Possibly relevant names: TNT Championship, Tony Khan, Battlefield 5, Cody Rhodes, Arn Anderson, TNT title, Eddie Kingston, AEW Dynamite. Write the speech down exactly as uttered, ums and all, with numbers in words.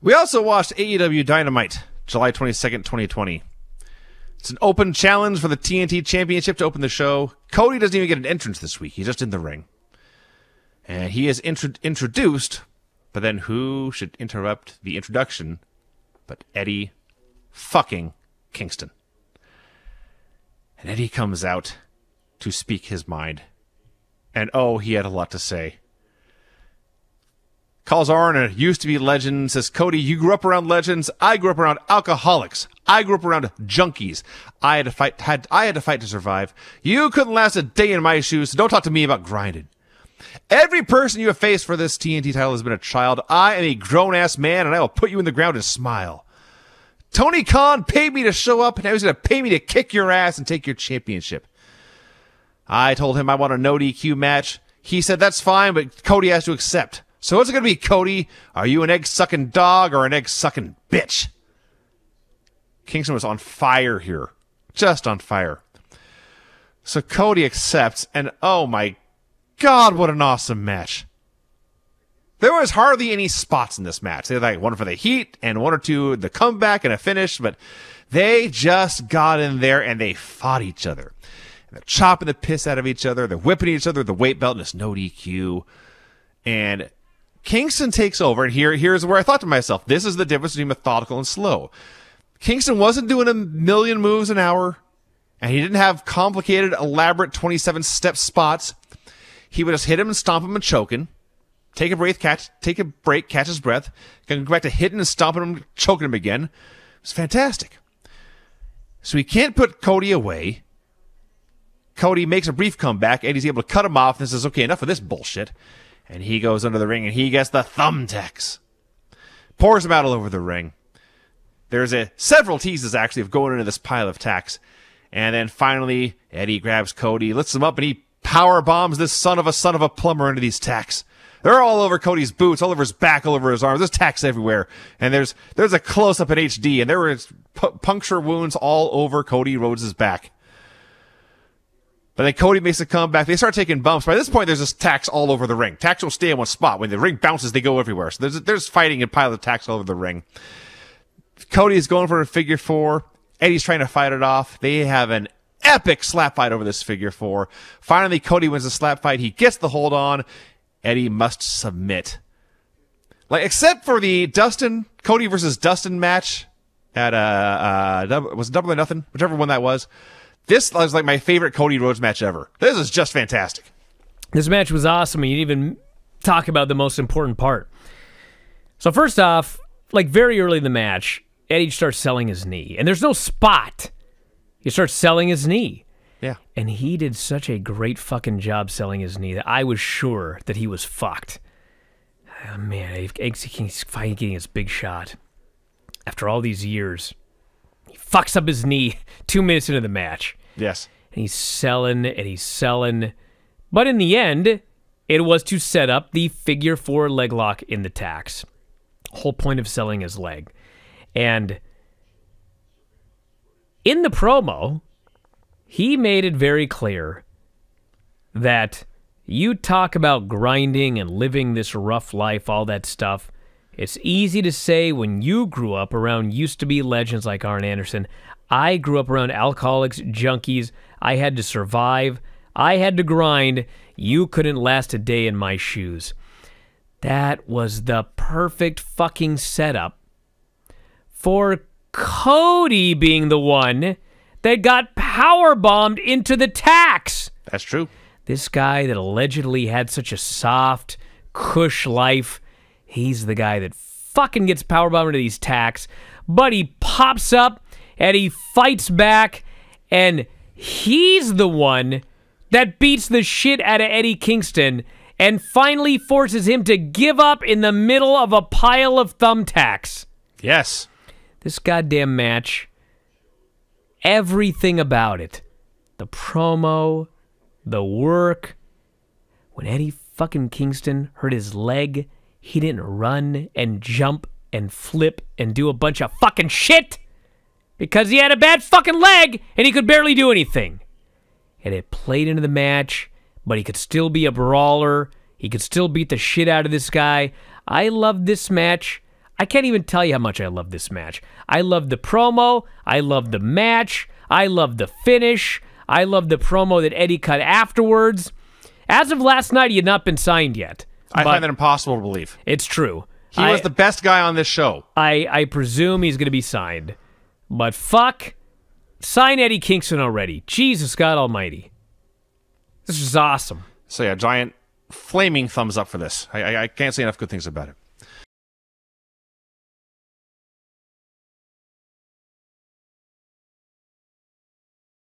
We also watched A E W Dynamite, July twenty-second, twenty twenty. It's an open challenge for the T N T Championship to open the show. Cody doesn't even get an entrance this week. He's just in the ring. And he is intro- introduced, but then who should interrupt the introduction but Eddie fucking Kingston. And Eddie comes out to speak his mind. And oh, he had a lot to say. Calls Arn a used-to-be legend, says, Cody, you grew up around legends. I grew up around alcoholics. I grew up around junkies. I had to fight had I had to fight to survive. You couldn't last a day in my shoes, so don't talk to me about grinding. Every person you have faced for this T N T title has been a child. I am a grown-ass man, and I will put you in the ground and smile. Tony Khan paid me to show up, and now he's going to pay me to kick your ass and take your championship. I told him I want a no D Q match. He said, that's fine, but Cody has to accept. So what's it going to be, Cody? Are you an egg-sucking dog or an egg-sucking bitch? Kingston was on fire here. Just on fire. So Cody accepts, and oh my God, what an awesome match. There was hardly any spots in this match. They had like one for the heat and one or two the comeback and a finish, but they just got in there and they fought each other. And they're chopping the piss out of each other. They're whipping each other with the weight belt and it's no D Q. And Kingston takes over, and here, here's where I thought to myself, this is the difference between methodical and slow. Kingston wasn't doing a million moves an hour, and he didn't have complicated, elaborate twenty-seven-step spots. He would just hit him and stomp him and choke him, take a breath, catch, take a break, catch his breath, go back to hitting and stomping him, choking him again. It was fantastic. So he can't put Cody away. Cody makes a brief comeback, and he's able to cut him off, and says, okay, enough of this bullshit. And he goes under the ring, and he gets the thumbtacks. Pours him out all over the ring. There's a several teases, actually, of going into this pile of tacks. And then finally, Eddie grabs Cody, lifts him up, and he power bombs this son of a son of a plumber into these tacks. They're all over Cody's boots, all over his back, all over his arms. There's tacks everywhere. And there's there's a close-up in H D, and there were pu- puncture wounds all over Cody Rhodes' back. But then Cody makes a comeback. They start taking bumps. By this point, there's just tacks all over the ring. Tacks will stay in one spot. When the ring bounces, they go everywhere. So there's there's fighting and pile of tacks all over the ring. Cody is going for a figure four. Eddie's trying to fight it off. They have an epic slap fight over this figure four. Finally, Cody wins the slap fight. He gets the hold on. Eddie must submit. Like except for the Dustin Cody versus Dustin match at uh uh was it Double or Nothing, whichever one that was. This was like my favorite Cody Rhodes match ever. This is just fantastic. This match was awesome, and you didn't even talk about the most important part. So first off, like very early in the match, Eddie starts selling his knee, and there's no spot. He starts selling his knee. Yeah. And he did such a great fucking job selling his knee that I was sure that he was fucked. Oh, man, he's finally getting his big shot. After all these years, he fucks up his knee two minutes into the match. Yes. And he's selling and he's selling. But in the end, it was to set up the figure four leg lock in the tacks. Whole point of selling his leg. And in the promo, he made it very clear that you talk about grinding and living this rough life, all that stuff. It's easy to say when you grew up around used-to-be legends like Arn Anderson. I grew up around alcoholics, junkies. I had to survive. I had to grind. You couldn't last a day in my shoes. That was the perfect fucking setup for Cody being the one that got powerbombed into the tacks. That's true. This guy that allegedly had such a soft, cush life, he's the guy that fucking gets powerbombed into these tacks, but he pops up and he fights back, and he's the one that beats the shit out of Eddie Kingston and finally forces him to give up in the middle of a pile of thumbtacks. Yes. This goddamn match, everything about it, the promo, the work. When Eddie fucking Kingston hurt his leg, he didn't run and jump and flip and do a bunch of fucking shit because he had a bad fucking leg and he could barely do anything. And it played into the match, but he could still be a brawler. He could still beat the shit out of this guy. I loved this match. I can't even tell you how much I love this match. I love the promo. I love the match. I love the finish. I love the promo that Eddie cut afterwards. As of last night, he had not been signed yet. I find that impossible to believe. It's true. He I, was the best guy on this show. I, I presume he's going to be signed. But fuck, sign Eddie Kingston already. Jesus God almighty. This is awesome. So yeah, giant flaming thumbs up for this. I, I, I can't say enough good things about it.